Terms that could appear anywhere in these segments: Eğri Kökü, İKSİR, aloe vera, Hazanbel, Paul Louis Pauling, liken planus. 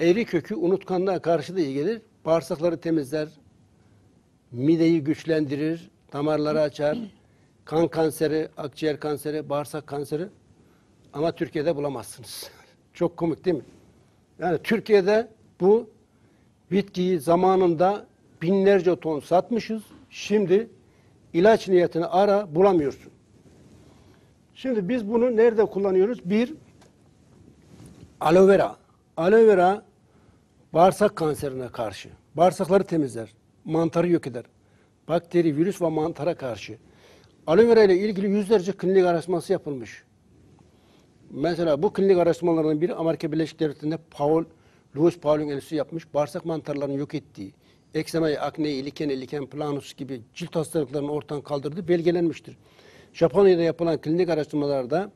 Eri kökü unutkanlığa karşı da iyi gelir. Bağırsakları temizler, mideyi güçlendirir, damarları açar. Kan kanseri, akciğer kanseri, bağırsak kanseri ama Türkiye'de bulamazsınız. Çok komik değil mi? Yani Türkiye'de bu bitkiyi zamanında binlerce ton satmışız. Şimdi ilaç niyetini ara bulamıyorsun. Şimdi biz bunu nerede kullanıyoruz? Bir, aloe vera. Aloe vera bağırsak kanserine karşı. Bağırsakları temizler, mantarı yok eder. Bakteri, virüs ve mantara karşı. Aloe vera ile ilgili yüzlerce klinik araştırması yapılmış. Mesela bu klinik araştırmalardan biri Amerika Birleşik Devletleri'nde Paul Louis Pauling enstitüsü yapmış. Bağırsak mantarlarının yok ettiği, eksemayı, akneyi, likeni, liken planus gibi cilt hastalıklarını ortadan kaldırdığı belgelenmiştir. Japonya'da yapılan klinik araştırmalarda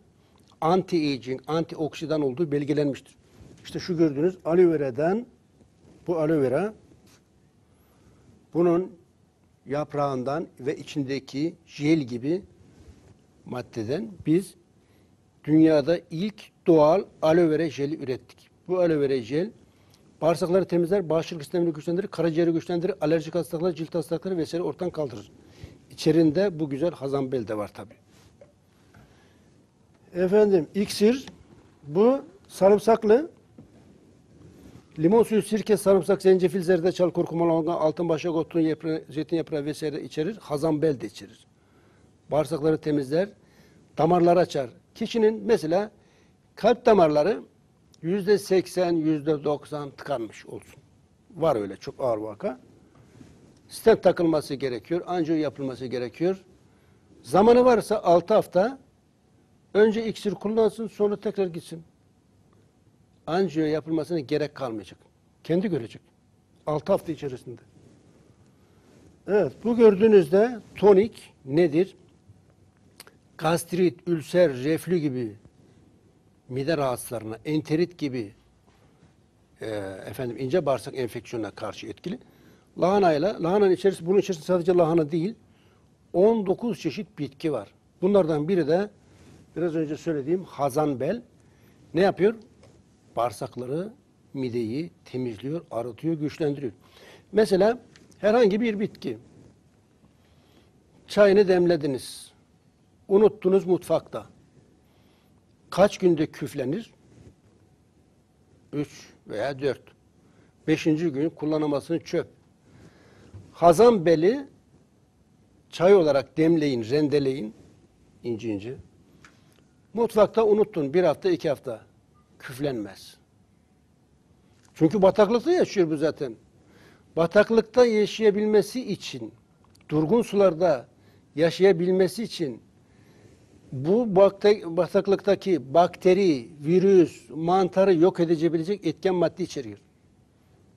anti-aging, antioksidan olduğu belgelenmiştir. İşte şu gördüğünüz aloe vera'dan, bu aloe vera, bunun yaprağından ve içindeki jel gibi maddeden biz dünyada ilk doğal aloe vera jeli ürettik. Bu aloe vera jel bağırsakları temizler, bağışıklık sistemini güçlendirir, karaciğeri güçlendirir, alerjik hastalıkları, cilt hastalıkları vesaire ortadan kaldırır. İçerinde bu güzel hazanbel de var tabii. Efendim, iksir bu sarımsaklı. Limon suyu, sirke, sarımsak, zencefil, zerdeçal, kurkuma, longa, altınbaşak otu, zeytin yaprağı vesaire içerir. Hazanbel de içerir. Bağırsakları temizler, damarları açar. Kişinin mesela kalp damarları %80, %90 tıkanmış olsun. Var öyle çok ağır vaka. Stent takılması gerekiyor, anjiyo yapılması gerekiyor. Zamanı varsa 6 hafta önce iksir kullansın, sonra tekrar gitsin. Anjiyo yapılmasına gerek kalmayacak. Kendi görecek. 6 hafta içerisinde. Evet, bu gördüğünüzde tonik nedir? Gastrit, ülser, reflü gibi mide rahatsızlarına, enterit gibi ince bağırsak enfeksiyonuna karşı etkili. Lahanayla, lahananın içerisinde, bunun içerisinde sadece lahana değil, 19 çeşit bitki var. Bunlardan biri de biraz önce söylediğim hazanbel. Ne yapıyor? Bağırsakları, mideyi temizliyor, arıtıyor, güçlendiriyor. Mesela herhangi bir bitki, çayını demlediniz, unuttunuz mutfakta. Kaç günde küflenir? 3 veya 4. 5. gün kullanılmasını çöp. Hazanbeli çay olarak demleyin, rendeleyin, ince ince. Mutfakta unuttun, 1 hafta, 2 hafta. Küflenmez. Çünkü bataklıkta yaşıyor bu zaten. Bataklıkta yaşayabilmesi için, durgun sularda yaşayabilmesi için bu bataklıktaki bakteri, virüs, mantarı yok edebilecek etken madde içeriyor.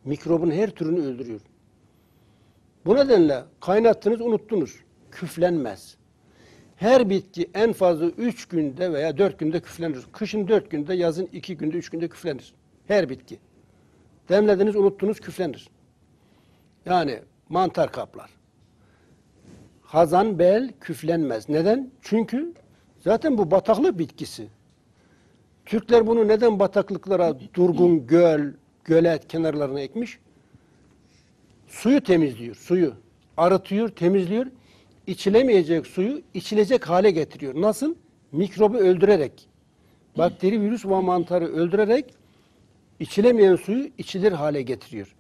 Mikrobun her türünü öldürüyor. Bu nedenle kaynattınız, unuttunuz. Küflenmez. Her bitki en fazla 3 günde veya 4 günde küflenir. Kışın 4 günde, yazın 2 günde, 3 günde küflenir. Her bitki. Demlediniz, unuttunuz, küflenir. Yani mantar kaplar. Hazanbel küflenmez. Neden? Çünkü zaten bu bataklık bitkisi. Türkler bunu neden bataklıklara, durgun göl, gölet kenarlarına ekmiş? Suyu temizliyor, suyu. Arıtıyor, temizliyor. İçilemeyecek suyu içilecek hale getiriyor. Nasıl? Mikrobu öldürerek, bakteri, virüs ve mantarı öldürerek içilemeyen suyu içilir hale getiriyor.